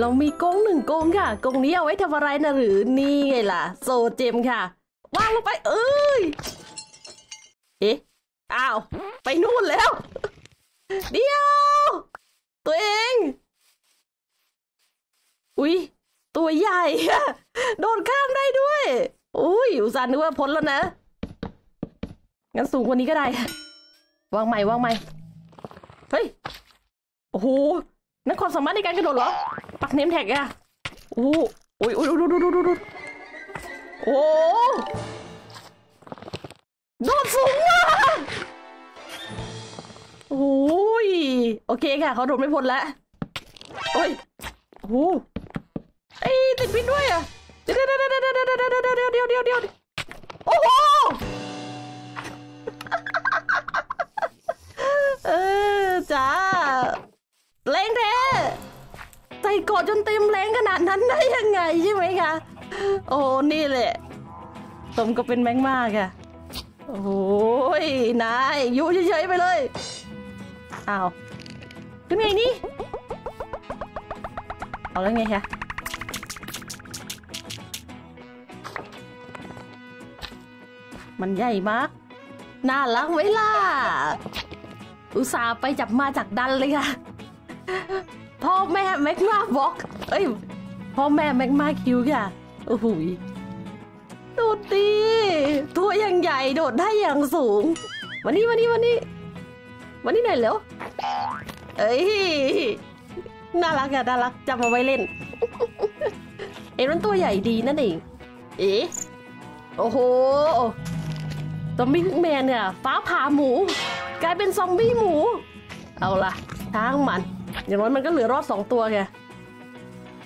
เรามีกงหนึ่งกงค่ะกงนี้เอาไว้ทำอะไรนะหรือนี่ไงล่ะโซเจมค่ะวางลงไปเอ้ยเอ๊ะอ้าวไปนู่นแล้วเดี๋ยวตัวเองอุ๊ยตัวใหญ่โดนข้างได้ด้วยอุ้ยอุตส่าห์นึกว่าพ้นแล้วนะงั้นสูงกว่านี้ก็ได้วางใหม่วางใหม่เฮ้ยโอ้โหนั่นความสามารถในการกระโดดเหรอปักเนมแท็กอะโอ้โอ้ยโอ้ยโอ้ยโอ้โดดสูงมากโอ้ยโอเคค่ะเขาโดดไม่พ้นแล้วโอ้ยโอ้โหไอ้ติดพิษด้วยอะเดี๋ยวเดี๋ยวเดี๋ยวเดี๋ยวเดี๋ยวเดี๋ยวเดี๋ยวเดี๋ยวเดี๋ยวโอ้โหจ้าแรงแท้ใส่กอดจนเต็มแรงขนาดนั้นได้ยังไงใช่ไหมคะโอ้นี่แหละสมก็เป็นแมงมากค่ะโอ้ยนายอยู่เฉยๆไปเลยอ้าวขึ้นไงนี่เอาแล้วไงคะมันใหญ่มากน่ารักไหมล่ะอุตส่าห์ไปจับมาจากดันเลยค่ะพ่อแม่แม็กมาบล็อกเอ้ยพ่อแม่แม็กมาคิวค่ะโอ้โหดูดีตัวอย่างใหญ่โดดได้อย่างสูงวันนี้วันนี้ไหนแล้วเอ้ยน่ารักอะน่ารักจับมาไว้เล่นเอ็นตัวใหญ่ดีนั่นเองเอ๊ะโอ้โหซอมบี้พิกแมนเนี่ยฟ้าผ่าหมูกลายเป็นซอมบี้หมูเอาล่ะช้างมันอย่างน้อยมันก็เหลือรอด2ตัวไง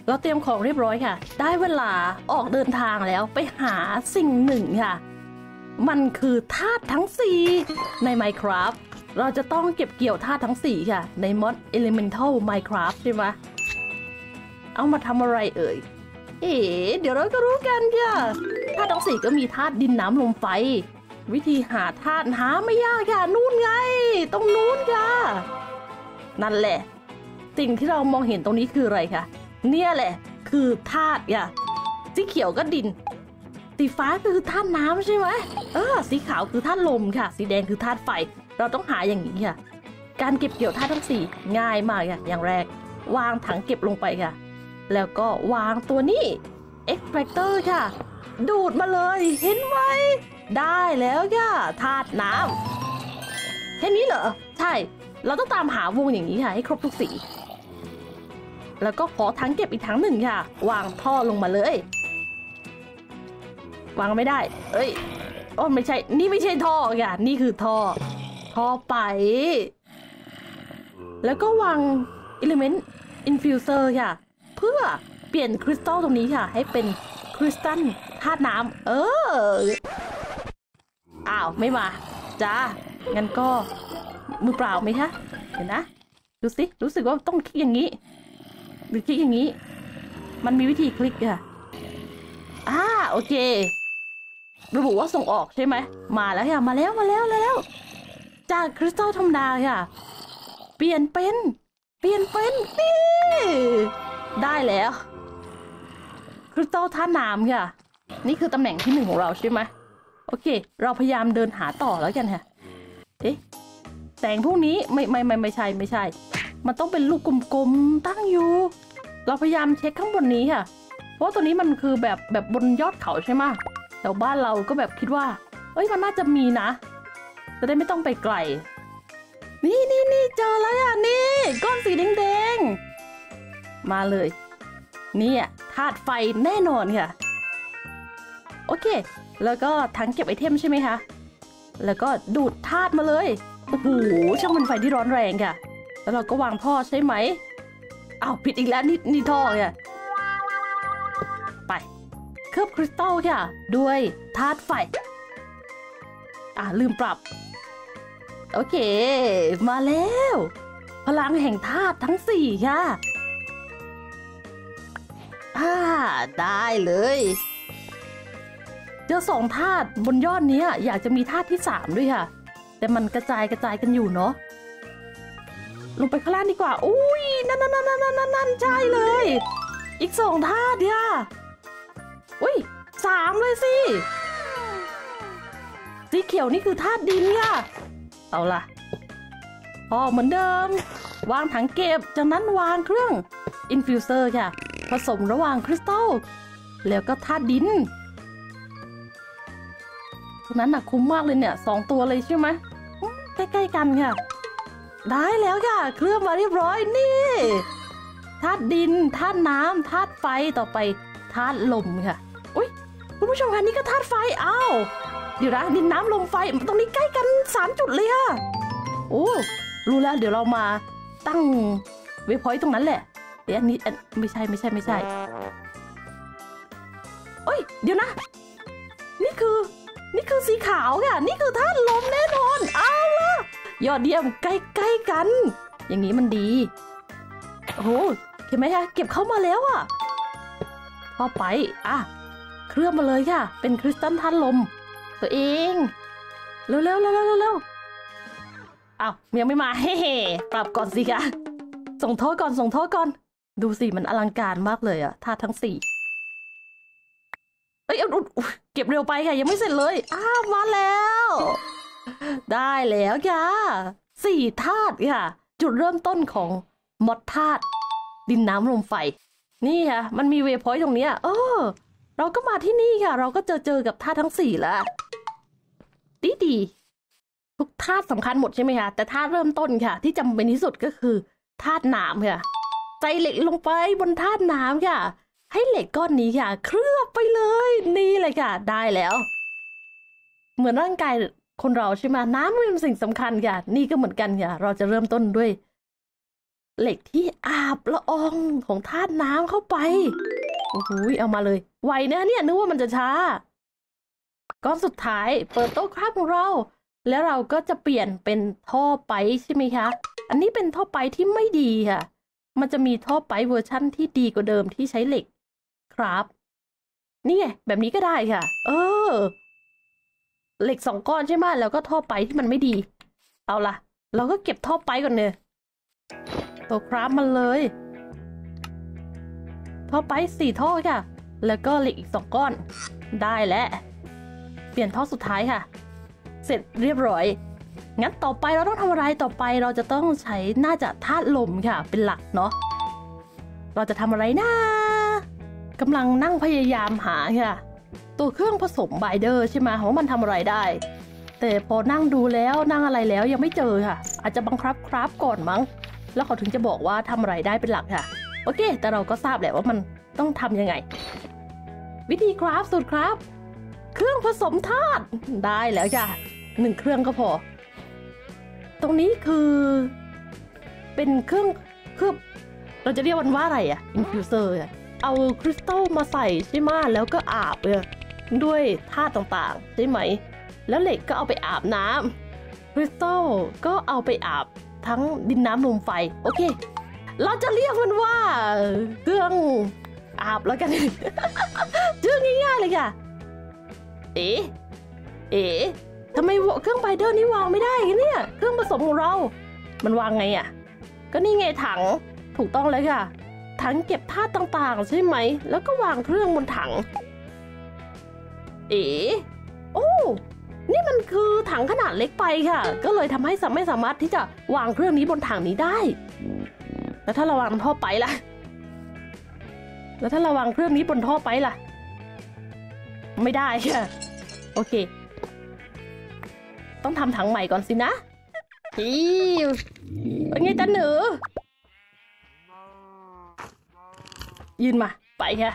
เราเตรียมของเรียบร้อยค่ะได้เวลาออกเดินทางแล้วไปหาสิ่งหนึ่งค่ะมันคือธาตุทั้ง4ใน Minecraft เราจะต้องเก็บเกี่ยวธาตุทั้ง4ค่ะใน Mod Elemental Minecraft ใช่ไหมเอามาทำอะไรเอ่ยเอ๋เดี๋ยวเราก็รู้กันค่ะธาตุทั้ง4ก็มีธาตุดินน้ำลมไฟวิธีหาธาตุหาไม่ยากค่ะนู่นไงตรงนู้นค่ะนั่นแหละสิ่งที่เรามองเห็นตรงนี้คืออะไรคะเนี่ยแหละคือธาตุค่ะสีเขียวก็ดินสีฟ้าคือธาตุน้ำใช่ไหมสีขาวคือธาตุลมค่ะสีแดงคือธาตุไฟเราต้องหาอย่างนี้ค่ะการเก็บเกี่ยวธาตุทั้งสี่ง่ายมากค่ะอย่างแรกวางถังเก็บลงไปค่ะแล้วก็วางตัวนี้ extractor ค่ะดูดมาเลยเห็นไหมได้แล้วย่าธาตุน้ำแค่นี้เหรอใช่เราต้องตามหาวงอย่างนี้ค่ะให้ครบทุกสีแล้วก็ขอถังเก็บอีกถังหนึ่งค่ะวางท่อลงมาเลยวางไม่ได้เอ้ยอ๋อไม่ใช่นี่ไม่ใช่ท่อค่ะนี่คือท่อไปแล้วก็วาง Element Infuser ค่ะเพื่อเปลี่ยนคริสตัลตรงนี้ค่ะให้เป็นคริสตัลธาตุน้ำอ้าวไม่มาจ้างั้นก็มือเปล่าไหมคะเห็นนะดูสิรู้สึกว่าต้องคลิกอย่างนี้หรือคลิกอย่างนี้มันมีวิธีคลิกค่ะโอเคระบุว่าส่งออกใช่ไหมมาแล้วค่ะมาแล้วจากคริสตัลธรรมดาค่ะเปลี่ยนเป็นนี่ได้แล้วคริสตัลธาตุน้ำค่ะนี่คือตำแหน่งที่1ของเราใช่ไหมโอเคเราพยายามเดินหาต่อแล้วกันค่ะเอ๊ะแต่งพวกนี้ไม่ใช่มันต้องเป็นลูกกลมๆตั้งอยู่เราพยายามเช็คข้างบนนี้ค่ะเพราะตัวนี้มันคือแบบบนยอดเขาใช่ไหมแต่บ้านเราก็แบบคิดว่าเอ้ยมันน่าจะมีนะจะได้ไม่ต้องไปไกลนี่เจอแล้วอ่ะนี่ก้อนสีแดงๆมาเลยนี่อ่ะธาตุไฟแน่นอนค่ะโอเคแล้วก็ถังเก็บไอเทมใช่ไหมคะแล้วก็ดูดธาตุมาเลยโอ้โหช่างมันไฟที่ร้อนแรงค่ะแล้วเราก็วางท่อใช่ไหมเอาผิดอีกแล้วนี่ท่อค่ะไปเคลือบคริสตัลค่ะด้วยธาตุไฟลืมปรับโอเคมาแล้วพลังแห่งธาตุทั้งสี่ค่ะได้เลยเจอ2ธาตุบนยอดนี้อยากจะมีธาตุที่3ด้วยค่ะแต่มันกระจายกันอยู่เนาะ ลงไปข้างล่างดีกว่าอุ้ยนั่นใช่เลยอีก2ท่าเดียวอุ้ย3เลยสิสีเขียวนี่คือธาตุดินค่ะเอาล่ะพอเหมือนเดิมวางถังเก็บจากนั้นวางเครื่องอินฟิวเซอร์ค่ะผสมระหว่างคริสตัลแล้วก็ธาตุดินตรงนั้นหนักคุ้มมากเลยเนี่ย2ตัวเลยใช่ไหมใกล้ๆกันค่ะได้แล้วค่ะเครื่องมาเรียบร้อยนี่ธาตุดินธาตุน้ำธาตุไฟต่อไปธาตุลมค่ะอุ้ยคุณผู้ชมค่ะนี่ก็ธาตุไฟอ้าวเดี๋ยวนะดินน้ำลมไฟตรงนี้ใกล้กัน3จุดเลยค่ะโอ้รู้แล้วเดี๋ยวเรามาตั้งเวฟพอยต์ตรงนั้นแหละเดี๋ยวอันนี้ไม่ใช่โอ้ยเดี๋ยวนะนี่คือสีขาวค่ะนี่คือธาตุลมแน่นอนเอาล่ะยอดเยี่ยมใกล้ๆกันอย่างนี้มันดีโอ้โหเห็นไหมคะเก็บเข้ามาแล้วอ่ะพอไปอ่ะเครื่องมาเลยค่ะเป็นคริสตัลธาตุลมตัวเองเร็วอ้าวยังไม่มาเฮ่ปรับก่อนสิคะส่งท่อก่อนดูสิมันอลังการมากเลยอะธาตุทั้ง4เอ้ยเก็บเร็วไปค่ะยังไม่เสร็จเลยอ้าวมาแล้วได้แล้วค่ะ4ธาตุค่ะจุดเริ่มต้นของมอดธาตุดินน้ำลมไฟนี่ค่ะมันมีเวฟพอยต์ตรงเนี้ยเราก็มาที่นี่ค่ะเราก็เจอกับธาตุทั้ง4แล้วดีทุกธาตุสำคัญหมดใช่ไหมคะแต่ธาตุเริ่มต้นค่ะที่จำเป็นที่สุดก็คือธาตุน้ำค่ะใส่เหล็กลงไปบนธาตุน้ำค่ะให้เหล็กก้อนนี้ค่ะเคลือบไปเลยนี่เลยค่ะได้แล้วเหมือนร่างกายคนเราใช่ไหมน้ำเป็นสิ่งสำคัญค่ะนี่ก็เหมือนกันค่ะเราจะเริ่มต้นด้วยเหล็กที่อาบละอองของธาตุน้ำเข้าไปโอ้โหเอามาเลยไวนะเนี่ยนึกว่ามันจะช้าก้อนสุดท้ายเปิดโต๊ะครับของเราแล้วเราก็จะเปลี่ยนเป็นท่อไปใช่ไหมคะอันนี้เป็นท่อไปที่ไม่ดีค่ะมันจะมีท่อไปเวอร์ชั่นที่ดีกว่าเดิมที่ใช้เหล็กครับนี่ไงแบบนี้ก็ได้ค่ะเหล็ก2ก้อนใช่ไหมแล้วก็ท่อไปที่มันไม่ดีเอาล่ะเราก็เก็บท่อไปก่อนเนี่ยโต๊ะครับมันเลยท่อไป4ท่อค่ะแล้วก็เหล็กอีก2ก้อนได้แล้วเปลี่ยนท่อสุดท้ายค่ะเสร็จเรียบร้อยงั้นต่อไปเราต้องทำอะไรต่อไปเราจะต้องใช้น่าจะธาตุลมค่ะเป็นหลักเนาะเราจะทำอะไรนะกำลังนั่งพยายามหาค่ะตัวเครื่องผสมไบเดอร์ใช่ไหมว่ามันทำอะไรได้แต่พอนั่งดูแล้วนั่งอะไรแล้วยังไม่เจอค่ะอาจจะบังคับครับก่อนมั้งแล้วเขาถึงจะบอกว่าทำอะไรได้เป็นหลักค่ะโอเคแต่เราก็ทราบแหละว่ามันต้องทำยังไงวิธีครับสูตรครับเครื่องผสมธาตุได้แล้วจ้ะ1เครื่องก็พอตรงนี้คือเป็นเครื่องคือเราจะเรียกมันว่าอะไรอะอินฟิวเซอร์เอาคริสตัลมาใส่ใช่ไหมแล้วก็อาบด้วยธาตุต่างๆใช่ไหมแล้วเหล็กก็เอาไปอาบน้ำคริสตัลก็เอาไปอาบทั้งดินน้ำลมไฟโอเคเราจะเรียกมันว่าเครื่องอาบแล้วกัน ชื่อง่ายๆเลยค่ะเอ๋ทำไมเครื่องไบเดอร์นี่วางไม่ได้เนี่ยเครื่องผสมของเรามันวางไงอ่ะก็นี่ไงถังถูกต้องเลยค่ะถังเก็บธาตุต่างๆใช่ไหมแล้วก็วางเครื่องบนถังโอ้นี่มันคือถังขนาดเล็กไปค่ะก็เลยทำให้ไม่สามารถที่จะวางเครื่องนี้บนถังนี้ได้แล้วถ้าเราวางท่อไปล่ะแล้วถ้าเราวางเครื่องนี้บนท่อไปล่ะไม่ได้ค่ะโอเคต้องทำถังใหม่ก่อนสินะเป็นไงจ๊ะหนูยืนมาไปค่ะ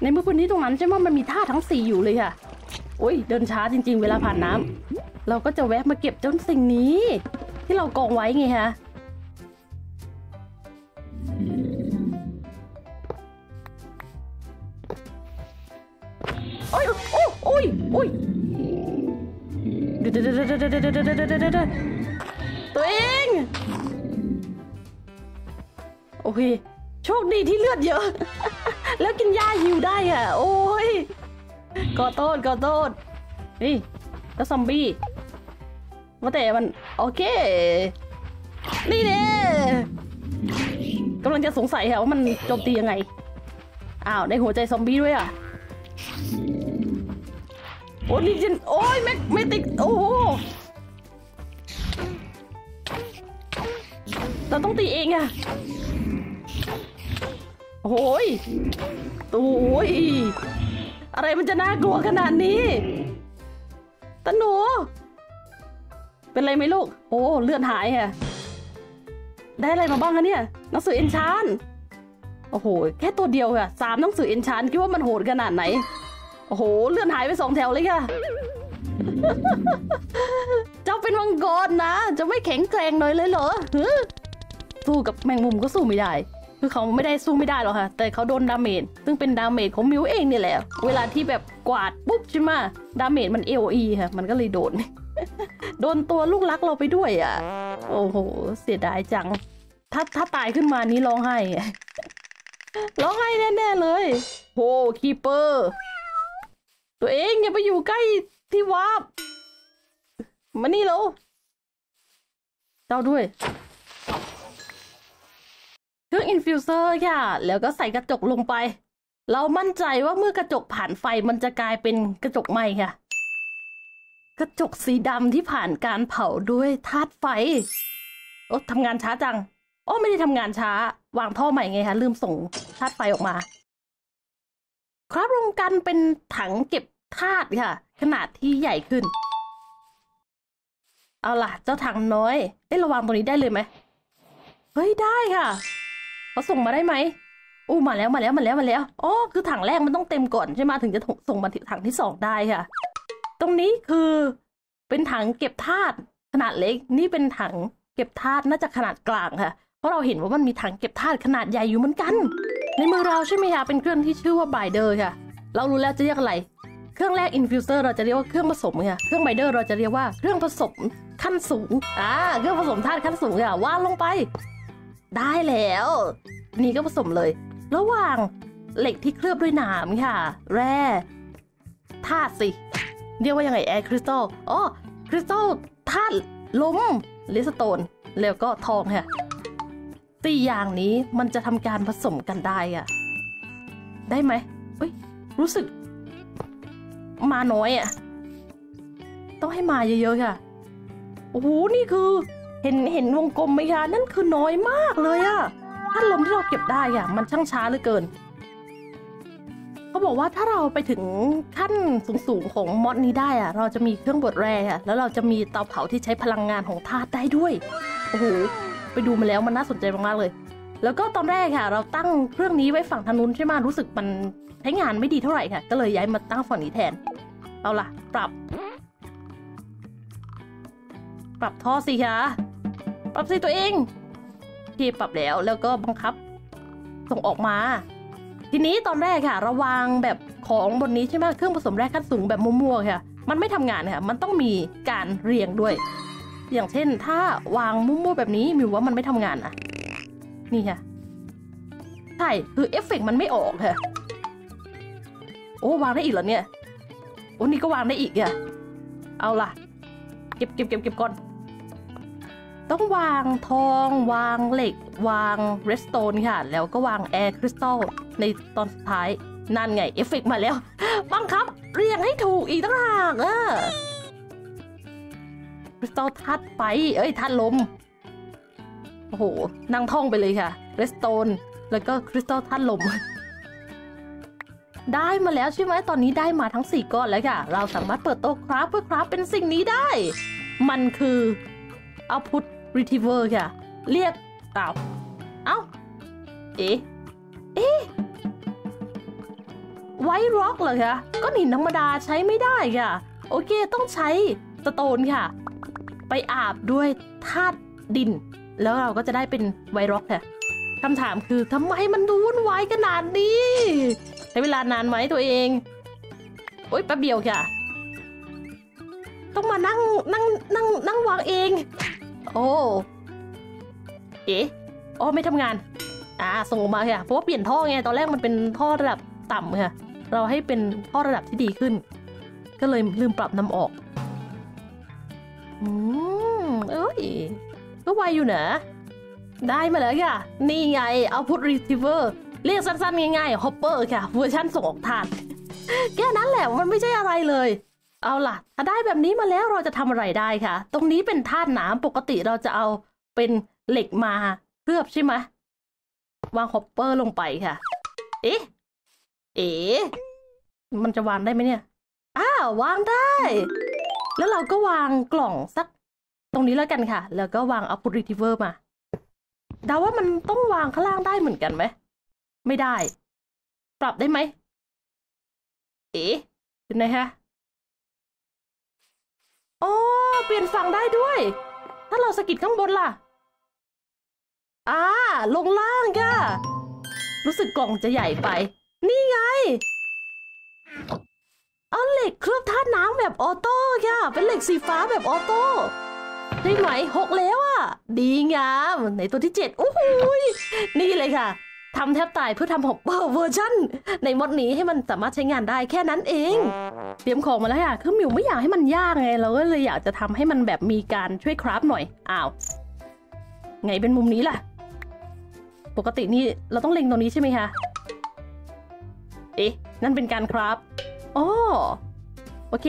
ในเมื่อคนนี้ตรงนั้นใช่ไหมมันมีท่าทั้ง4อยู่เลยค่ะโอ้ยเดินช้าจริงๆเวลาผ่านน้ำเราก็จะแวะมาเก็บเจ้าสิ่งนี้ที่เรากองไว้ไงคะโอ้ยตัวเองโอเคโชคดีที่เลือดเยอะแล้วกินยาหิวได้อ่ะโอ้ยขอโทษนี่แล้วซอมบี้ว่าแต่มันโอเค นี่เด้กำลังจะสงสัยค่ะว่ามันโจมตียังไงอ้าวได้หัวใจซอมบี้ด้วยอ่ะโอ้ลีเจนโอ้ยไม่ติดโอ้โหเราต้องตีเองอ่ะโอ้ยตูยอะไรมันจะน่ากลัวขนาดนี้ตะหนูเป็นไรไหมลูกโอ้เลือดหายค่ะได้อะไรมาบ้างคะเนี่ยหนังสือเอนชานโอ้โหแค่ตัวเดียวค่ะ3หนังสือเอนชานคิดว่ามันโหดขนาดไหนโอ้โหเลือดหายไป2แถวเลยค่ะ เจ้าเป็นมังกรนะจะไม่แข็งแกร่งหน่อยเลยเหรอสู้กับแมงมุมก็สู้ไม่ได้คือเขาไม่ได้สู้ไม่ได้หรอกค่ะแต่เขาโดนดาเมจซึ่งเป็นดาเมจของมิวเองนี่แหละเวลาที่แบบกวาดปุ๊บใช่ไหมดาเมจมัน AOE ค่ะมันก็เลยโดน โดนตัวลูกรักเราไปด้วยอ่ะโอ้โหเสียดายจังถ้าตายขึ้นมานี้ร้องไห้ ร้องไห้แน่ๆเลยโอ้คีเปอร์ตัวเองอย่าไปอยู่ใกล้ที่วาร์ปมานี่แล้วเจ้าด้วยเครื่องอินฟิวเซอร์ค่ะแล้วก็ใส่กระจกลงไปเรามั่นใจว่าเมื่อกระจกผ่านไฟมันจะกลายเป็นกระจกไหม้ค่ะกระจกสีดำที่ผ่านการเผาด้วยธาตุไฟโอ้ทำงานช้าจังโอ้ไม่ได้ทำงานช้าวางท่อใหม่ไงคะลืมส่งธาตุไฟออกมาครับรวมกันเป็นถังเก็บธาตุค่ะขนาดที่ใหญ่ขึ้นเอาล่ะเจ้าถังน้อยเอ๊ะระวังตรงนี้ได้เลยไหมเฮ้ยได้ค่ะเขาส่งมาได้ไหมอู้มาแล้วอ๋อคือถังแรกมันต้องเต็มก่อนใช่ไหมถึงจะส่งมาถังที่2ได้ค่ะตรงนี้คือเป็นถังเก็บธาตุขนาดเล็กนี่เป็นถังเก็บธาตุน่าจะขนาดกลางค่ะเพราะเราเห็นว่ามันมีถังเก็บธาตุขนาดใหญ่อยู่เหมือนกันในมือเราใช่ไหมคะเป็นเครื่องที่ชื่อว่าไบเดอร์ค่ะเรารู้แล้วจะเรียกอะไรเครื่องแรกอินฟิวเซอร์เราจะเรียกว่าเครื่องผสมค่ะเครื่องไบเดอร์เราจะเรียกว่าเครื่องผสมขั้นสูงเครื่องผสมธาตุขั้นสูงค่ะวางลงไปได้แล้วนี่ก็ผสมเลยระหว่างเหล็กที่เคลือบด้วยน้ำค่ะแร่ธาตุสิเรียกว่ายังไงแอร์คริสตัลอ๋อคริสตัลธาตุลมเลสโตนแล้วก็ทองค่ะ4อย่างนี้มันจะทำการผสมกันได้อะได้ไหมเฮ้ยรู้สึกมาน้อยอะต้องให้มาเยอะๆค่ะโอ้โหนี่คือเห็นวงกลมไหมคะนั่นคือน้อยมากเลยอะถ้าลมที่เราเก็บได้อะมันช่างช้าเหลือเกินเขาบอกว่าถ้าเราไปถึงขั้นสูงๆของมอดนี้ได้อะเราจะมีเครื่องบดแร่ค่ะแล้วเราจะมีเตาเผาที่ใช้พลังงานของธาตุได้ด้วยโอ้โหไปดูมาแล้วมันน่าสนใจมากๆเลยแล้วก็ตอนแรกค่ะเราตั้งเครื่องนี้ไว้ฝั่งทางนู้นใช่ไหมรู้สึกมันใช้งานไม่ดีเท่าไหร่ค่ะก็เลยย้ายมาตั้งฝั่งนี้แทนเอาล่ะปรับท่อสิคะปรับสิตัวเองที่ปรับแล้วแล้วก็บังคับส่งออกมาทีนี้ตอนแรกค่ะระวังแบบของบนนี้ใช่ไหมเครื่องผสมแร่ขั้นสูงแบบมั่วๆค่ะมันไม่ทำงานค่ะมันต้องมีการเรียงด้วยอย่างเช่นถ้าวางมั่วๆแบบนี้มิวว่ามันไม่ทำงานนะนี่ค่ะใช่คือเอฟเฟกต์มันไม่ออกค่ะโอ้วางได้อีกเหรอเนี่ยโอ้นี่ก็วางได้อีกอ่ะเอาล่ะเก็บก่อนต้องวางทองวางเหล็กวางเรดสโตนค่ะแล้วก็วางแอร์คริสตัลในตอนสุดท้ายนั่นไงเอฟเฟกต์มาแล้วบังคับเรียงให้ถูกอีกต่างหากคริสตัลทัดไปเอ้ยทัดลมโอ้โหนั่งท่องไปเลยค่ะเรสโตนแล้วก็คริสตัลทัดลมได้มาแล้วใช่ไหมตอนนี้ได้มาทั้ง4ก้อนแล้วค่ะเราสามารถเปิดโต๊ะคราฟเพื่อคราฟเป็นสิ่งนี้ได้มันคือเอาพุทรีทิเวอร์ค่ะเรียกเอ้าเอ๊ะไวท์ร็อกเหรอคะก็หินธรรมดาใช้ไม่ได้ค่ะโอเคต้องใช้สโตนค่ะไปอาบด้วยธาตุดินแล้วเราก็จะได้เป็นไวร็อกค่ะคำถามคือทำไมมันดูวุ่นวายขนาดนี้ใช้เวลานานไหมตัวเองโอ๊ยแป๊บเดียวค่ะต้องมานั่งวางเองโอ้อ๋อไม่ทำงานส่งออกมาค่ะเพราะว่าเปลี่ยนท่อไงตอนแรกมันเป็นท่อระดับต่ำค่ะเราให้เป็นท่อระดับที่ดีขึ้นก็เลยลืมปรับน้ำออก ก็ไวอยู่นะได้มาแล้วค่ะนี่ไงเอาพุทรีทิเวอร์เรียกสั้นๆง่ายๆฮอปเปอร์ค่ะเวอร์ชันส่งออกทานแค่นั้นแหละมันไม่ใช่อะไรเลยเอาล่ะถ้าได้แบบนี้มาแล้วเราจะทำอะไรได้ค่ะตรงนี้เป็นธาตุน้ำปกติเราจะเอาเป็นเหล็กมาเคลือบใช่ไหมวางฮอปเปอร์ลงไปค่ะเอ๊มันจะวางได้ไหมเนี่ยวางได้แล้วเราก็วางกล่องสักตรงนี้แล้วกันค่ะแล้วก็วางเอาพุทรีทิเวอร์มาเดาว่ามันต้องวางข้างล่างได้เหมือนกันไหมไม่ได้ปรับได้ไหมดูนะคะโอ้เปลี่ยนฝั่งได้ด้วยถ้าเราสะกิดข้างบนล่ะลงล่างค่ะรู้สึกกล่องจะใหญ่ไปนี่ไงเอาเหล็กเคลือบธาตุน้ำแบบออโต้ค่ะเป็นเหล็กสีฟ้าแบบออโต้ได้ไหม6แล้วอ่ะดีงามในตัวที่7โอ้โหนี่เลยค่ะทำแทบตายเพื่อทำฮอปเปอร์เวอร์ชันในมดนี้ให้มันสามารถใช้งานได้แค่นั้นเองเตรียมของมาแล้วค่ะคือมิวไม่อยากให้มันยากไงเราก็เลยอยากจะทำให้มันแบบมีการช่วยคราฟหน่อยไงเป็นมุมนี้ล่ะปกตินี่เราต้องเล็งตรงนี้ใช่ไหมคะนั่นเป็นการคราฟโอเค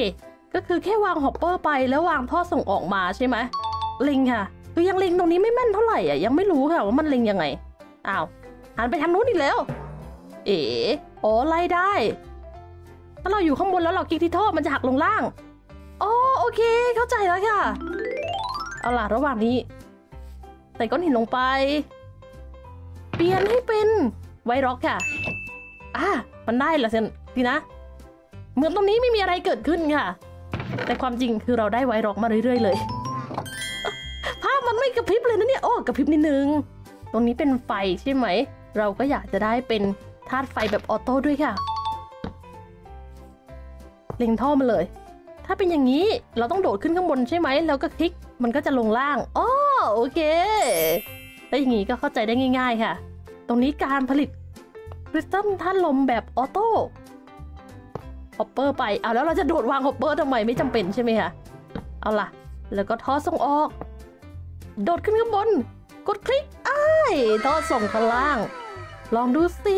ก็คือแค่วางฮอปเปอร์ไปแล้ววางท่อส่งออกมาใช่ไหมเล็งค่ะคือยังเล็งตรงนี้ไม่แม่นเท่าไหร่อ่ะยังไม่รู้ค่ะว่ามันเล็งยังไงหันไปทางนู้นอีกแล้วไล่ได้ถ้าเราอยู่ข้างบนแล้วเราคลิกที่ท่อมันจะหักลงล่างโอเคเข้าใจแล้วค่ะเอาล่ะระหว่างนี้ใส่ก้อนหินลงไปเปลี่ยนให้เป็นไวร็อกค่ะมันได้ละเซนดีนะเหมือนตรงนี้ไม่มีอะไรเกิดขึ้นค่ะแต่ความจริงคือเราได้ไวร็อกมาเรื่อยๆเลยภาพมันไม่กระพริบเลยนะเนี่ยกระพริบนิดนึงตรงนี้เป็นไฟใช่ไหมเราก็อยากจะได้เป็นธาตุไฟแบบออโต้ด้วยค่ะเล็งท่อมาเลยถ้าเป็นอย่างนี้เราต้องโดดขึ้นข้างบนใช่ไหมแล้วก็คลิกมันก็จะลงล่างโอเคแล้วอย่างนี้ก็เข้าใจได้ง่ายๆค่ะตรงนี้การผลิตคริสตัลธาตุลมแบบออโต้ฮอปเปอร์ไปแล้วเราจะโดดวางฮอปเปอร์ทำไมไม่จำเป็นใช่ไหมคะเอาล่ะแล้วก็ท่อส่งออกโดดขึ้นข้างบนกดคลิกท่อส่งข้างล่างลองดูสิ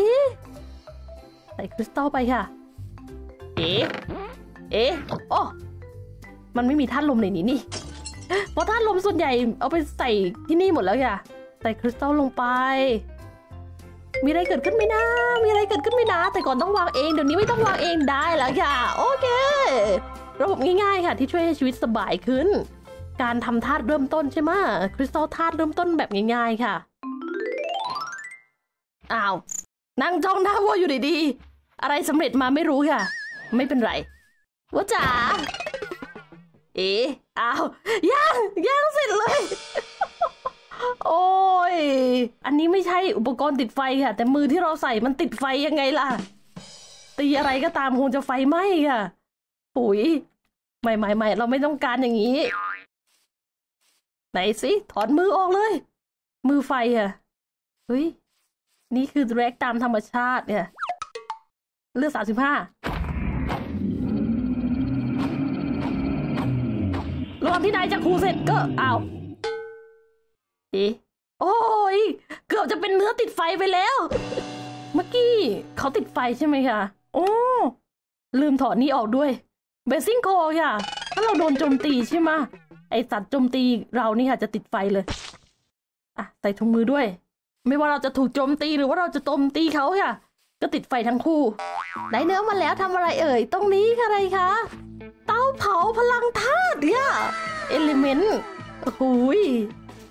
ใส่คริสตัลไปค่ะมันไม่มีธาตุลมในนี้นี่เพราะธาตุลมส่วนใหญ่เอาไปใส่ที่นี่หมดแล้วค่ะใส่คริสตัลลงไปมีอะไรเกิดขึ้นไหมนะมีอะไรเกิดขึ้นไหมนะแต่ก่อนต้องวางเองเดี๋ยวนี้ไม่ต้องวางเองได้แล้วค่ะโอเคระบบง่ายๆค่ะที่ช่วยให้ชีวิตสบายขึ้นการทำธาตุเริ่มต้นใช่ไหมคริสตัลธาตุเริ่มต้นแบบง่ายๆค่ะนั่งจ้องหน้าวัวอยู่ดีๆอะไรสำเร็จมาไม่รู้ค่ะไม่เป็นไรวัวจ๋ายังเสร็จเลยโอ้ยอันนี้ไม่ใช่อุปกรณ์ติดไฟค่ะแต่มือที่เราใส่มันติดไฟยังไงล่ะตีอะไรก็ตามคงจะไฟไหม้ค่ะปุ๋ยไม่เราไม่ต้องการอย่างนี้ไหนสิถอนมือออกเลยมือไฟค่ะเฮ้ยนี่คือแร็กตามธรรมชาติเนี่ยเลือด35ระหว่างที่นายจะคูเสร็จก็โอ้ยเกือบจะเป็นเนื้อติดไฟไปแล้วเมื่อกี้เขาติดไฟใช่ไหมคะลืมถอดนี่ออกด้วยเบสซิ่งโคค่ะถ้าเราโดนโจมตีใช่ไหมไอสัตว์โจมตีเรานี่ค่ะจะติดไฟเลยใส่ถุงมือด้วยไม่ว่าเราจะถูกโจมตีหรือว่าเราจะโจมตีเขาค่ะก็ติดไฟทั้งคู่ได้เนื้อมาแล้วทำอะไรเอ่ยตรงนี้ค่ะอะไรคะเตาเผาพลังธาตุเนี่ยเอลิเมนต์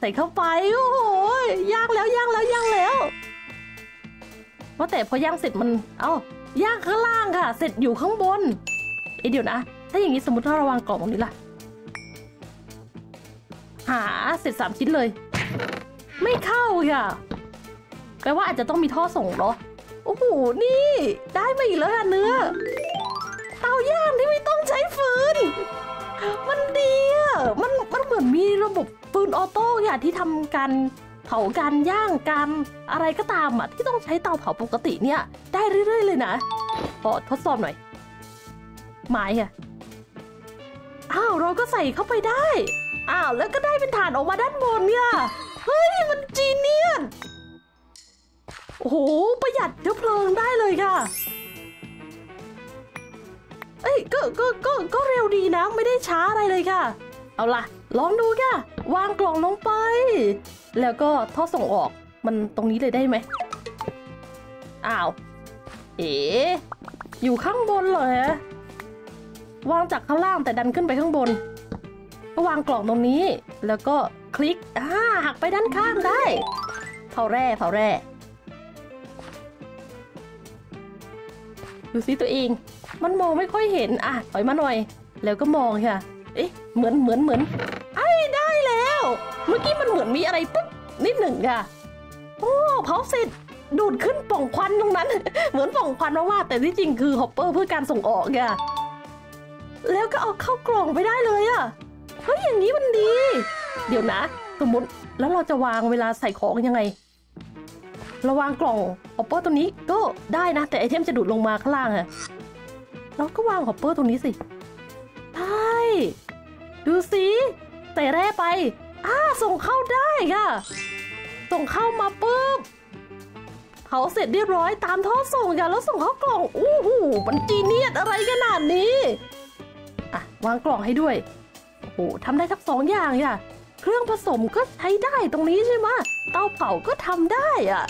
ใส่เข้าไปโอ้โหย่างแล้วว่าแต่พอย่างเสร็จมันย่างข้างล่างค่ะเสร็จอยู่ข้างบนเดี๋ยวนะถ้าอย่างนี้สมมติถ้าเราวางกล่องตรงนี้ล่ะหาเสร็จ3ชิ้นเลยไม่เข้าค่ะแปลว่าอาจจะต้องมีท่อส่งเหรอโอ้โหนี่ได้มาอีกแล้วค่ะเนื้อเตาย่างที่ไม่ต้องใช้ฟืนมันดีอะมันเหมือนมีระบบฟืนออโต้ค่ะที่ทำการเผาการย่างการอะไรก็ตามอะที่ต้องใช้เตาเผาปกติเนี่ยได้เรื่อยๆเลยนะขอทดสอบหน่อยไม้ค่ะเราก็ใส่เข้าไปได้ อ้าวแล้วก็ได้เป็นฐานออกมาด้านบนเนี่ยเฮ้ยมันจีเนียสโอ้โหประหยัดเชื้อเพลิงได้เลยค่ะเอ้ยก็เร็วดีนะไม่ได้ช้าอะไรเลยค่ะเอาล่ะลองดูค่ะวางกล่องลงไปแล้วก็ท่อส่งออกมันตรงนี้เลยได้ไหมอ้าวเอ๋อยู่ข้างบนเหรอฮะวางจากข้างล่างแต่ดันขึ้นไปข้างบนก็วางกล่องตรงนี้แล้วก็คลิกหักไปด้านข้างได้เผาแร่ดูซิตัวเองมันมองไม่ค่อยเห็นอ่ะถอยมาหน่อยแล้วก็มองค่ะเอ๊ะเหมือนไอ้ได้แล้วเมื่อกี้มันเหมือนมีอะไรปึ๊บนิดหนึ่งค่ะโอ้เผาเสร็จดูดขึ้นป่องควันตรงนั้น เหมือนป่องควันว่าแต่ที่จริงคือฮอปเปอร์เพื่อการส่งออกค่ะแล้วก็เอาเข้ากล่องไปได้เลยอ่ะเฮ้ยอย่างนี้มันดีเดี๋ยวนะสมมติแล้วเราจะวางเวลาใส่ของยังไงเราวางกล่องฮอปเปอร์ตัวนี้ก็ได้นะแต่ไอเทมจะดูดลงมาข้างล่างค่ะเราก็วางฮอปเปอร์ตรงนี้สิใช่ดูสิใส่แร่ไปส่งเข้าได้ค่ะส่งเข้ามาปุ๊บเผาเสร็จเรียบร้อยตามท่อส่งค่ะแล้วส่งเข้ากล่องอู้หูมันจีเนียสอะไรขนาดนี้อ่ะวางกล่องให้ด้วยโอ้โหทำได้ทั้งสองอย่างค่ะเครื่องผสมก็ใช้ได้ตรงนี้ใช่ไหมเตาเผาก็ทำได้อ่ะ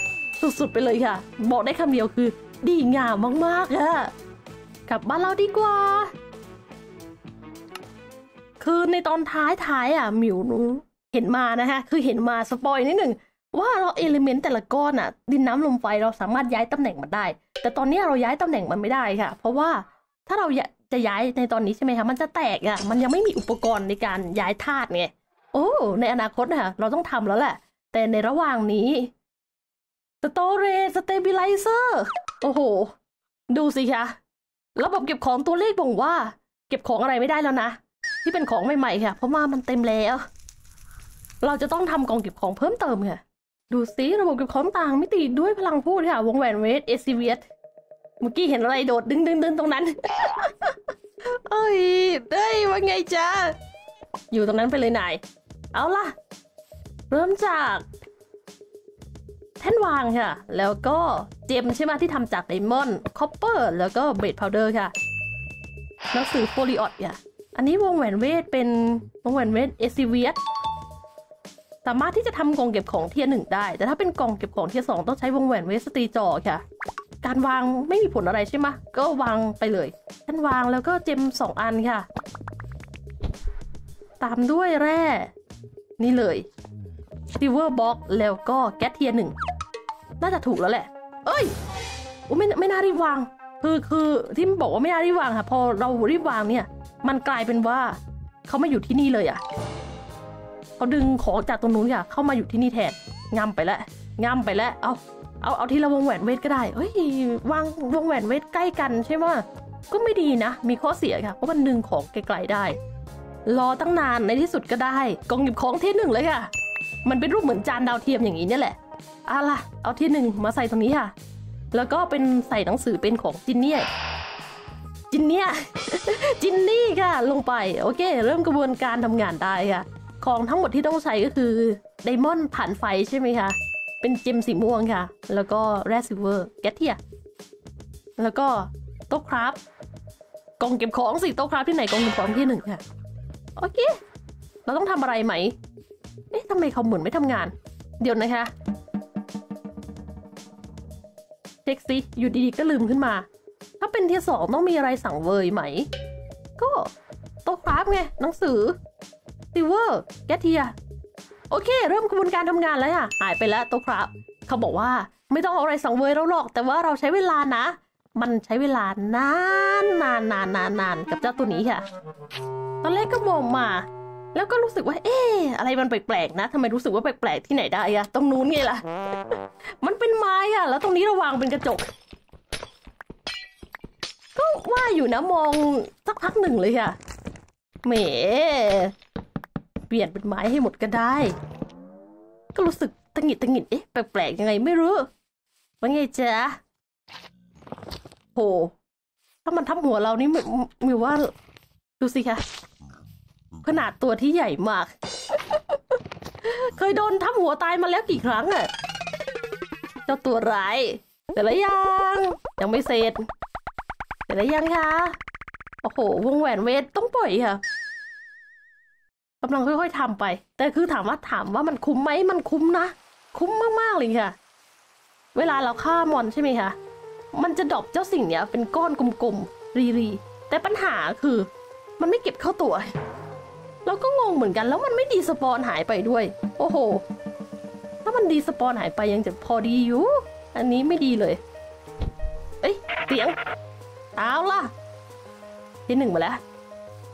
สุดๆไปเลยค่ะบอกได้คำเดียวคือดีงามมากๆค่ะกลับบ้านเราดีกว่าคือในตอนท้ายอ่ะหมิวเห็นมานะคะคือเห็นมาสปอยนิดหนึ่งว่าเราเอลิเมนต์แต่ละก้อนอ่ะดินน้ำลมไฟเราสามารถย้ายตำแหน่งมันได้แต่ตอนนี้เราย้ายตำแหน่งมันไม่ได้ค่ะเพราะว่าถ้าเราจะย้ายในตอนนี้ใช่ไหมคะมันจะแตกอ่ะมันยังไม่มีอุปกรณ์ในการย้ายธาตุไงโอ้ในอนาคตค่ะเราต้องทำแล้วแหละแต่ในระหว่างนี้สโตเรจสเตบิไลเซอร์โอ้โหดูสิคะระบบเก็บของตัวเลขบอกว่าเก็บของอะไรไม่ได้แล้วนะที่เป็นของใหม่ๆค่ะเพราะว่ามันเต็มแล้วเราจะต้องทำกองเก็บของเพิ่มเติมค่ะดูสิระบบเก็บของต่างมิติด้วยพลังพูดค่ะวงแหวนเวท SCVS เมื่อกี้เห็นอะไรโดดดึงตรงนั้น เอ้ยได้ว่าไงจ๊ะอยู่ตรงนั้นไปเลยนายเอาล่ะเริ่มจากแท่นวางค่ะแล้วก็เจมใช่ไหมที่ทำจากไดมอนด์คอปเปอร์แล้วก็เบรดพาวเดอร์ค่ะหนังสือโฟลิออดค่ะอันนี้วงแหวนเวทเป็นวงแหวนเวท SCVSสามารถที่จะทำกล่องเก็บของเทียร์1ได้แต่ถ้าเป็นกล่องเก็บของเทียร์2ต้องใช้วงแหวนเวสตีจอค่ะการวางไม่มีผลอะไรใช่ไหมก็วางไปเลยฉันวางแล้วก็เจม2อันค่ะตามด้วยแร่นี่เลยซิลเวอร์บ็อกแล้วก็แก๊สเทียร์1น่าจะถูกแล้วแหละเอ้ยไม่น่ารีบวางคือที่บอกว่าไม่น่ารีบวางค่ะพอเรารีบวางเนี่ยมันกลายเป็นว่าเขาไม่อยู่ที่นี่เลยอ่ะเขาดึงของจากตรงนู้นค่ะเข้ามาอยู่ที่นี่แทนงามไปแล้วเอาทีละวงแหวนเวทก็ได้เฮ้ยวางวงแหวนเวทใกล้กันใช่ไหมก็ไม่ดีนะมีข้อเสียค่ะเพราะมันดึงของไกลๆได้รอตั้งนานในที่สุดก็ได้กองหยิบของเทียร์1เลยค่ะมันเป็นรูปเหมือนจานดาวเทียมอย่างนี้นี่แหละเอาล่ะเอาเทียร์1มาใส่ตรงนี้ค่ะแล้วก็เป็นใส่หนังสือเป็นของจินเนี่ย จินนี่ค่ะลงไปโอเคเริ่มกระบวนการทำงานได้ค่ะของทั้งหมดที่ต้องใช้ก็คือไดมอนด์ผ่านไฟใช่ไหมคะเป็นเจมสีม่วงค่ะแล้วก็แร่ซิลเวอร์แกเทียแล้วก็โต๊ะคราฟกองเก็บของสิโต๊ะคราฟที่ไหนกองเก็บของที่1ค่ะโอเคเราต้องทำอะไรไหมเอ๊ะทำไมเขาเหมือนไม่ทำงานเดี๋ยวนะคะเช็คสิอยู่ดีๆก็ลืมขึ้นมาถ้าเป็นที่2ต้องมีอะไรสั่งเวยไหมก็โต๊ะคราฟไงหนังสือซิลเวอร์แกเทียโอเคเริ่มกระบวนการทำงานแล้วค่ะหายไปแล้วตัวครับเขาบอกว่าไม่ต้องเอาอะไรสังเวยเราหรอกแต่ว่าเราใช้เวลานะมันใช้เวลานานกับเจ้าตัวนี้ค่ะตอนแรกก็มองมาแล้วก็รู้สึกว่าเอ๊ะอะไรมันแปลกๆนะทำไมรู้สึกว่าแปลกๆที่ไหนได้อะตรงนู้นไงล่ะ มันเป็นไม้ค่ะแล้วตรงนี้เราวางเป็นกระจกก็ว่าอยู่นะมองสักพักหนึ่งเลยค่ะแหมเปลี่ยนเป็นไม้ให้หมดก็ได้ก็รู้สึกตังหิดเอ๊ะแปลกๆยังไงไม่รู้ว่าไงจ๊ะโหถ้ามันทับหัวเรานี่มิวว่าดูสิคะ ขนาดตัวที่ใหญ่มาก เคยโดนทับหัวตายมาแล้วกี่ครั้งอะเจ้าตัวร้ายเสร็จแล้วยังไม่เสร็จเสร็จแล้วยังคะโอ้โหวงแหวนเวทต้องปล่อยค่ะกำลังค่อยๆทำไปแต่คือถามว่ามันคุ้มไหมมันคุ้มนะคุ้มมากๆเลยค่ะเวลาเราฆ่ามอนใช่ไหมคะมันจะดรอปเจ้าสิ่งเนี้ยเป็นก้อนกลมๆรีๆแต่ปัญหาคือมันไม่เก็บเข้าตัวเราก็งงเหมือนกันแล้วมันไม่ดีสปอนหายไปด้วยโอ้โหถ้ามันดีสปอนหายไปยังจะพอดีอยู่อันนี้ไม่ดีเลยเอ้ยเสียงเอาล่ะที่หนึ่งมาแล้ว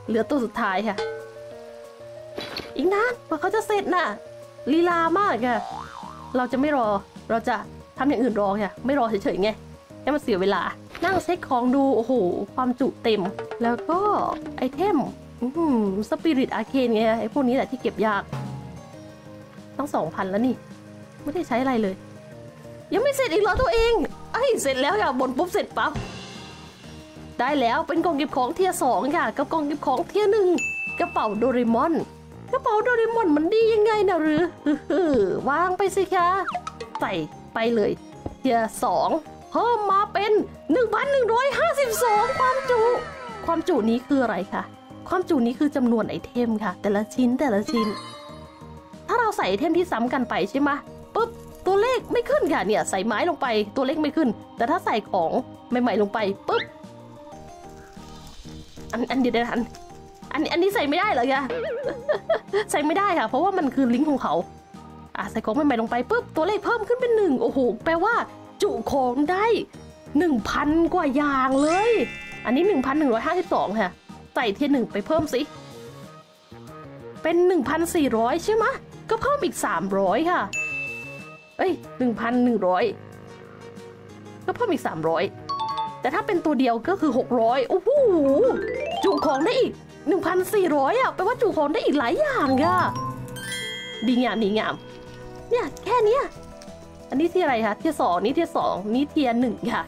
เหลือตัวสุดท้ายค่ะอีกนานกว่าเขาจะเสร็จน่ะลีลามากค่ะเราจะไม่รอเราจะทำอย่างอื่นรอค่ะไม่รอเฉยๆไงให้มันเสียเวลานั่งเช็คของดูโอ้โหความจุเต็มแล้วก็ไอเทมสปิริตอาร์เคนไงไอพวกนี้แหละที่เก็บยากต้อง 2,000 แล้วนี่ไม่ได้ใช้อะไรเลยยังไม่เสร็จอีกเหรอตัวเองไอเสร็จแล้วค่ะบนปุ๊บเสร็จปั๊บได้แล้วเป็นกล่องเก็บของเทียร์สองค่ะกับกล่องเก็บของเทียร์หนึ่งกระเป๋าโดเรมอนกระเป๋าโดเรมอนมันดียังไงนะหรือวางไปสิคะใส่ไปเลยเทียร์สองเพิ่มมาเป็น 1,152 ความจุนี้คืออะไรคะความจุนี้คือจำนวนไอเทมค่ะแต่ละชิ้นถ้าเราใส่ไอเทมที่ซ้ำกันไปใช่ไหมปุ๊บตัวเลขไม่ขึ้นค่ะเนี่ยใส่ไม้ลงไปตัวเลขไม่ขึ้นแต่ถ้าใส่ของใหม่ๆลงไปปุ๊บอันนี้ใส่ไม่ได้เหรอคะ ใส่ไม่ได้ค่ะเพราะว่ามันคือลิงก์ของเขาใส่ของใหม่ๆลงไปปุ๊บตัวเลขเพิ่มขึ้นเป็น1โอ้โหแปลว่าจุของได้ 1,000 กว่าอย่างเลยอันนี้ 1,152 ค่ะใส่เทียร์หนึ่งไปเพิ่มสิเป็น 1,400 ใช่ไหมก็เพิ่มอีก300ค่ะเอ้ย 1,100 ก็เพิ่มอีก300แต่ถ้าเป็นตัวเดียวก็คือ600โอ้โหจุของได้อีก 1,400 อ่ะแปลว่าจุของได้อีกหลายอย่างค่ะดีงามเนี่ยแค่นี้อันนี้เทียอะไรคะเทียสองนี่เทียสองนี่เทียหนึ่งค่ะ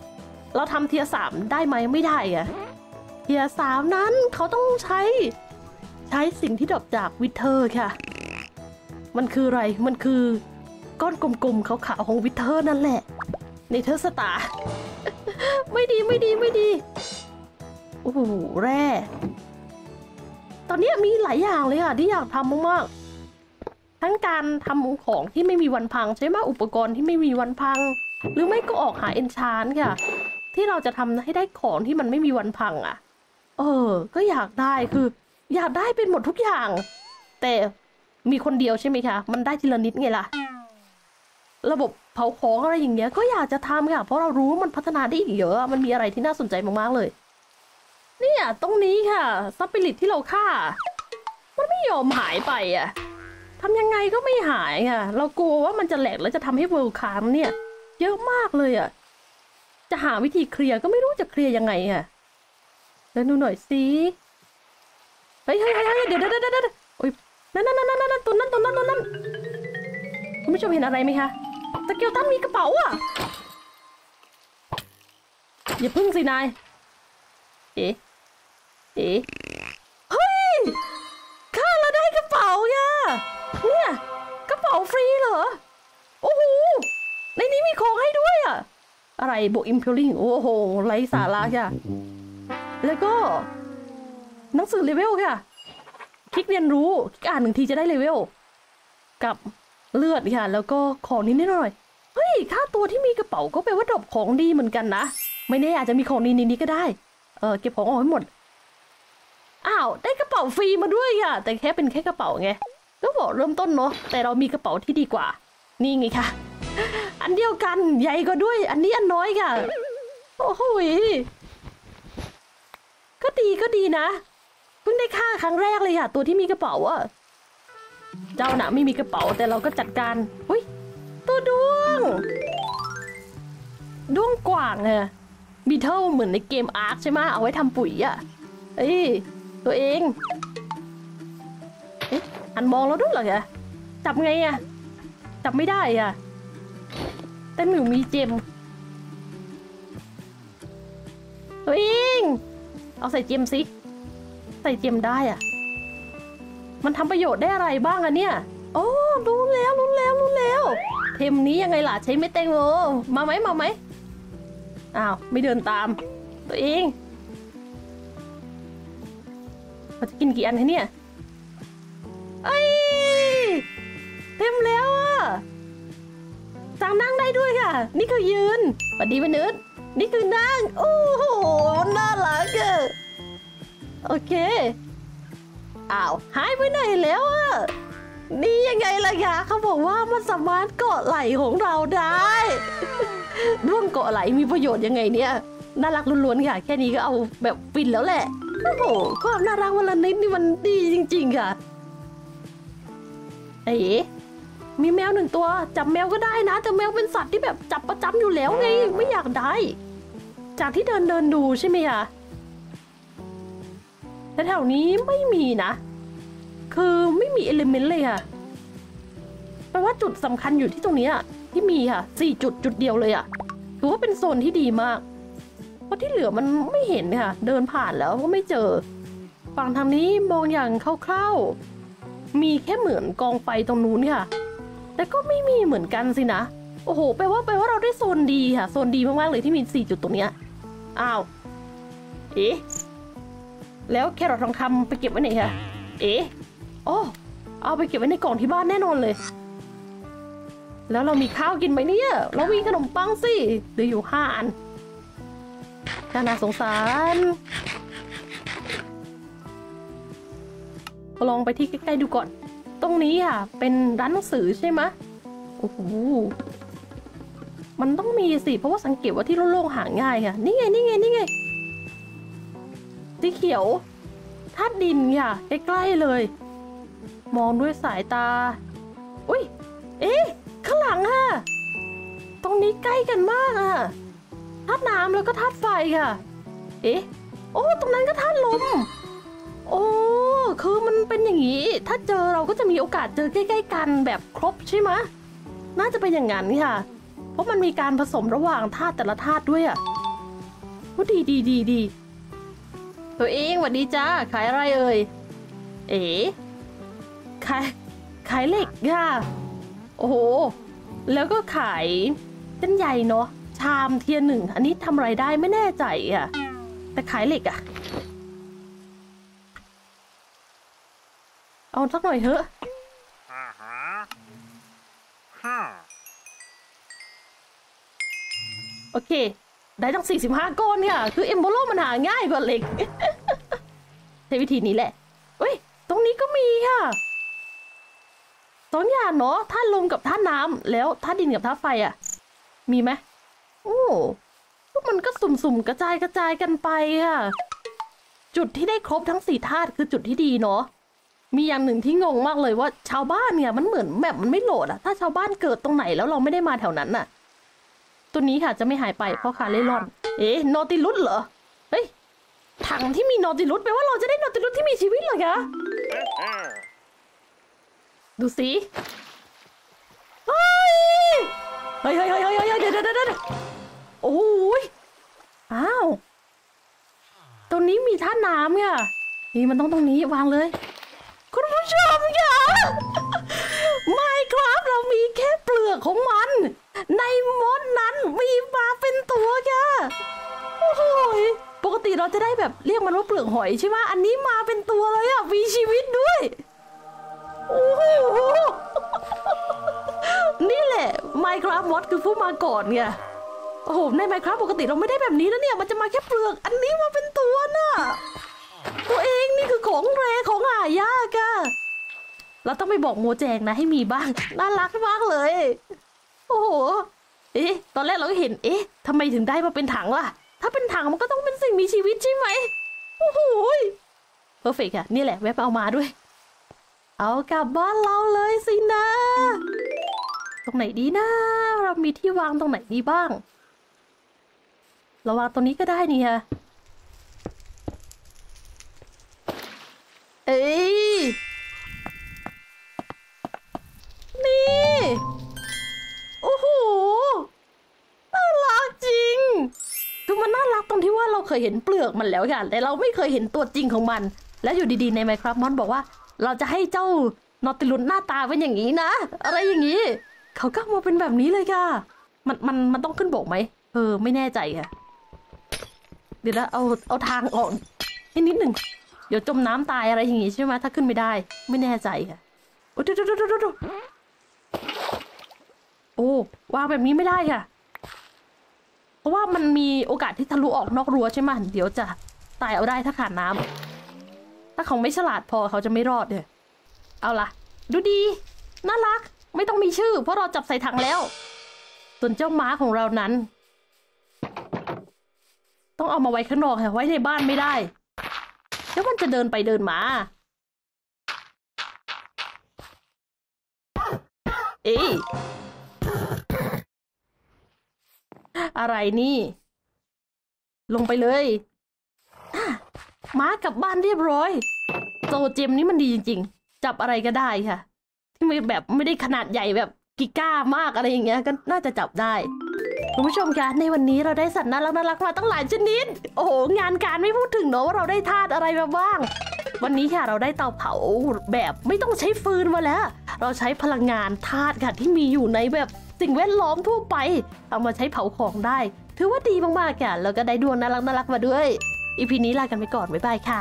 เราทำเทียสามได้ไหมไม่ได้ค่ะเทียสามนั้นเขาต้องใช้สิ่งที่ดรอปจากวิเทอร์ค่ะมันคืออะไรมันคือก้อนกลมๆขาวๆของวิเทอร์นั่นแหละในเทอร์สตาร์ ไม่ดีโอ้โหแร่ตอนนี้มีหลายอย่างเลยค่ะที่อยากทำมากๆทั้งการทำของที่ไม่มีวันพังใช่ไหมอุปกรณ์ที่ไม่มีวันพังหรือไม่ก็ออกหาเอนชานค่ะที่เราจะทำให้ได้ของที่มันไม่มีวันพังอ่ะก็อยากได้คืออยากได้เป็นหมดทุกอย่างแต่มีคนเดียวใช่ไหมคะมันได้ทีละนิดไงล่ะระบบเผาของอะไรอย่างเงี้ยก็อยากจะทำค่ะเพราะเรารู้ว่ามันพัฒนาได้อีกเยอะมันมีอะไรที่น่าสนใจมากๆเลยเนี่ยตรงนี้ค่ะสปิริตที่เราฆ่ามันไม่ยอมหายไปอ่ะทำยังไงก็ไม่หายค่ะเรากลัวว่ามันจะแหลกแล้วจะทำให้เวิลด์ค้างเนี่ยเยอะมากเลยอ่ะจะหาวิธีเคลียร์ก็ไม่รู้จะเคลียร์ยังไงอ่ะเดินดูหน่อยสิเฮ้ยเดี๋ยวโอ๊ยนั่นตัวนั้นคุณผู้ชมเห็นอะไรไหมคะสเกลตันมีกระเป๋าอ่ะอย่าพึ่งสินายเอ๋เฮ้ยข้าเราได้กระเป๋าค่ะเนี่ยกระเป๋าฟรีเหรอโอ้โหในนี้มีของให้ด้วยอ่ะอะไรโบอิมพิลลิงโอ้โหไร้สาระค่ะแล้วก็หนังสือเลเวลค่ะคลิกเรียนรู้คลิกอ่านหนึ่งทีจะได้เลเวลกับเลือดค่ะแล้วก็ของนิดหน่อยเฮ้ยค่าตัวที่มีกระเป๋าก็แปลว่าดรอปของดีเหมือนกันนะไม่แน่อาจจะมีของดีในนี้ก็ได้เก็บของออกให้หมดอ้าวได้กระเป๋าฟรีมาด้วยค่ะแต่แค่กระเป๋าไงก็บอกเริ่มต้นเนาะแต่เรามีกระเป๋าที่ดีกว่านี่ไงค่ะอันเดียวกันใหญ่ก็ด้วยอันนี้อันน้อยค่ะโอ้โหก็ดีนะเพิ่งได้ค่าครั้งแรกเลยค่ะตัวที่มีกระเป๋าอะเจ้าน่ะไม่มีกระเป๋าแต่เราก็จัดการอุ้ยตัวดวงกว่างเนี่ยบีเทิลเหมือนในเกมอาร์คใช่ไหมเอาไว้ทำปุ๋ยอะเอ้ยตัวเองอันมองเราด้วยเหรอคะจับไงอะจับไม่ได้อะแต่หมิวมีเจมตัวเองเอาใส่เจมสิใส่เจมได้อะ มันทำประโยชน์ได้อะไรบ้างอะเนี่ยโอ้รู้แล้วเทมนี้ยังไงล่ะใช้ไม่แตงโมมาไหมอ้าวไม่เดินตามตัวเองเราจะกินกี่อันให้เนี่ยเอ้ยเต็มแล้วอะสั่งนั่งได้ด้วยค่ะนี่คือยืนสวัสดีมนุษย์นี่คือนั่งโอ้โหน่ารักอะโอเคอ้าวหายไปไหนแล้วอะนี่ยังไงล่ะยะเขาบอกว่ามันสามารถเกาะไหลของเราได้ร่วมเกาะไหลมีประโยชน์ยังไงเนี่ยน่ารักล้วนๆค่ะแค่นี้ก็เอาแบบฟินแล้วแหละโอ้โหความน่ารักวันละนิดนี่มันดีจริงๆค่ะเอ๋มีแมวหนึ่งตัวจับแมวก็ได้นะแต่แมวเป็นสัตว์ที่แบบจับประจำอยู่แล้วไงไม่อยากได้จากที่เดินดูใช่ไหมคะแต่แถวนี้ไม่มีนะคือไม่มีเอลิเมนต์เลยค่ะแปลว่าจุดสำคัญอยู่ที่ตรงนี้อะที่มีค่ะ4 จุดจุดเดียวเลยอะถือว่าเป็นโซนที่ดีมากเพราะที่เหลือมันไม่เห็นค่ะเดินผ่านแล้วก็ไม่เจอฝั่งทางนี้มองอย่างคร่าวๆมีแค่เหมือนกองไฟตรงนู้นค่ะแต่ก็ไม่มีเหมือนกันสินะโอ้โหแปลว่าเราได้โซนดีค่ะโซนดีมากๆเลยที่มี4 จุดตรงเนี้ยอ้าวเอ๊ะแล้วแครอททองคำไปเก็บไว้ไหนค่ะเอ๊ะโอ้เอาไปเก็บไว้ในกล่องที่บ้านแน่นอนเลยแล้วเรามีข้าวกินไหมเนี่ยเรามีขนมปังสิเหลืออยู่5 อันน่าสงสารลองไปที่ใกล้ๆดูก่อนตรงนี้ค่ะเป็นร้านหนังสือใช่ไหมโอ้โหมันต้องมีสิเพราะว่าสังเกตว่าที่โล่งๆหาง่ายค่ะนี่ไงสีเขียวธาตุดินค่ะใกล้ๆเลยมองด้วยสายตาอุ้ยเอ๊ะข้างหลังค่ะตรงนี้ใกล้กันมากค่ะธาตุน้ำแล้วก็ธาตุไฟค่ะเอ๊ะโอ้ตรงนั้นก็ธาตุลมโอ้คือมันเป็นอย่างนี้ถ้าเจอเราก็จะมีโอกาสเจอใกล้ๆกันแบบครบใช่ไหมน่าจะเป็นอย่างนั้นค่ะเพราะมันมีการผสมระหว่างธาตุแต่ละธาตุด้วยอ่ะดีตัวเองหวัดดีจ้าขายอะไรเอ่ยเอ๋ขายเหล็กค่ะโอ้โหแล้วก็ขายเส้นใยเนาะชามเทียร์ 1อันนี้ทำไรได้ไม่แน่ใจอ่ะแต่ขายเหล็กอ่ะเอาสักหน่อยเถอะโอเคได้ตั้ง45ก้อนเนี่ยคือเอมโบโลมันหาง่ายกว่าเหล็กใช้วิธีนี้แหละเฮ้ยตรงนี้ก็มีค่ะ2 อย่างเนาะธาตุลมกับธาตุน้ำแล้วธาตุดินกับธาตุไฟอ่ะมีไหมโอ้มันก็สุ่มๆกระจายกันไปค่ะจุดที่ได้ครบทั้ง4 ธาตุคือจุดที่ดีเนาะมีอย่างหนึ่งที่งงมากเลยว่าชาวบ้านเนี่ยมันเหมือนแบบมันไม่โหลดอะถ้าชาวบ้านเกิดตรงไหนแล้วเราไม่ได้มาแถวนั้นน่ะตัวนี้ค่ะจะไม่หายไปเพราะขาเล่ร่อนเอ๊ะนอติลุสเหรอเฮ้ยถังที่มีนอติลุสแปลว่าเราจะได้นอติลุสที่มีชีวิตเหรอคะดูสิเฮ้ยเดี๋ยวโอ้ยอ้าวตรงนี้มีท่าน้ำค่ะนี่มันต้องตรงนี้วางเลยคุณผู้ชมค่ะไม่ครับเรามีแค่เปลือกของมันในมดนั้นมีปลาเป็นตัวค่ะโอ้โหปกติเราจะได้แบบเรียกมันว่าเปลือกหอยใช่ไหมอันนี้มาเป็นตัวเลยอ่ะมีชีวิตด้วยโอ้โหนี่แหละไมโครมอสคือผู้มาก่อนไงโอ้โหในไมโครปกติเราไม่ได้แบบนี้นะเนี่ยมันจะมาแค่เปลือกอันนี้มาเป็นตัวน่ะตัวเองนี่คือของแรงของหายากอะเราต้องไปบอกโมแจงนะให้มีบ้างน่ารักมากเลยโอ้โหเอ๊ะตอนแรกเราก็เห็นเอ๊ะทำไมถึงได้มาเป็นถังล่ะถ้าเป็นถังมันก็ต้องเป็นสิ่งมีชีวิตใช่ไหมโอ้โหเพอร์เฟกต์อะนี่แหละแวะไปเอามาด้วยเอากลับบ้านเราเลยสินะตรงไหนดีนะเรามีที่วางตรงไหนดีบ้างเราวางตรงนี้ก็ได้นี่ฮะเอ้ยนี่โอ้โหน่ารักจริงคือมันน่ารักตรงที่ว่าเราเคยเห็นเปลือกมันแล้วค่ะแต่เราไม่เคยเห็นตัวจริงของมันแล้วอยู่ดีๆในไมโครมอนบอกว่า เราจะให้เจ้านอติลุสหน้าตาเป็นอย่างนี้นะอะไรอย่างนี้เขาก็มาเป็นแบบนี้เลยค่ะมันต้องขึ้นบกไหมไม่แน่ใจค่ะเดี๋ยวนะเอาทางออกนิดหนึ่งเดี๋ยวจมน้ำตายอะไรอย่างงี้ใช่ไหมถ้าขึ้นไม่ได้ไม่แน่ใจค่ะโอ้ดูโอ้วางแบบนี้ไม่ได้ค่ะเพราะว่ามันมีโอกาสที่ทะลุออกนอกรั้วใช่ไหมเดี๋ยวจะตายเอาได้ถ้าขาดน้ำถ้าเขาไม่ฉลาดพอเขาจะไม่รอดเลยเอาล่ะดูดีน่ารักไม่ต้องมีชื่อเพราะเราจับใส่ถังแล้วส่วนเจ้าม้าของเรานั้นต้องเอามาไว้ข้างนอกค่ะไว้ในบ้านไม่ได้แล้วมันจะเดินไปเดินมาเอ๊ะอะไรนี่ลงไปเลยม้ากลับบ้านเรียบร้อยโซเจมนี้มันดีจริงๆจับอะไรก็ได้ค่ะที่มันแบบไม่ได้ขนาดใหญ่แบบกิก้ามากอะไรอย่างเงี้ยก็น่าจะจับได้คุณผู้ชมคะในวันนี้เราได้สัตว์น่ารักมาตั้งหลายชนิดโอ้โหงานการไม่พูดถึงเนาะว่าเราได้ธาตุอะไรมาบ้างวันนี้ค่ะเราได้เตาเผาแบบไม่ต้องใช้ฟืนมาแล้วเราใช้พลังงานธาตุค่ะที่มีอยู่ในแบบสิ่งแวดล้อมทั่วไปเอามาใช้เผาของได้ถือว่าดีมากๆค่ะแล้วก็ได้ดวงน่ารักมาด้วยอีพีนี้ลากันไปก่อนบ๊ายบายค่ะ